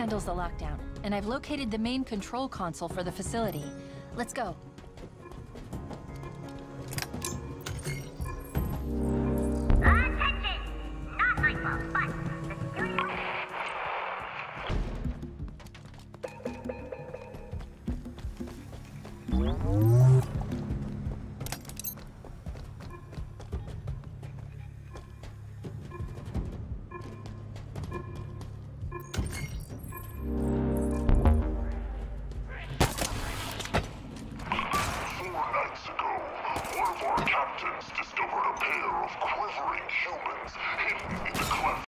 Handles the lockdown, and I've located the main control console for the facility. Let's go. Attention! Not my fault, but the student...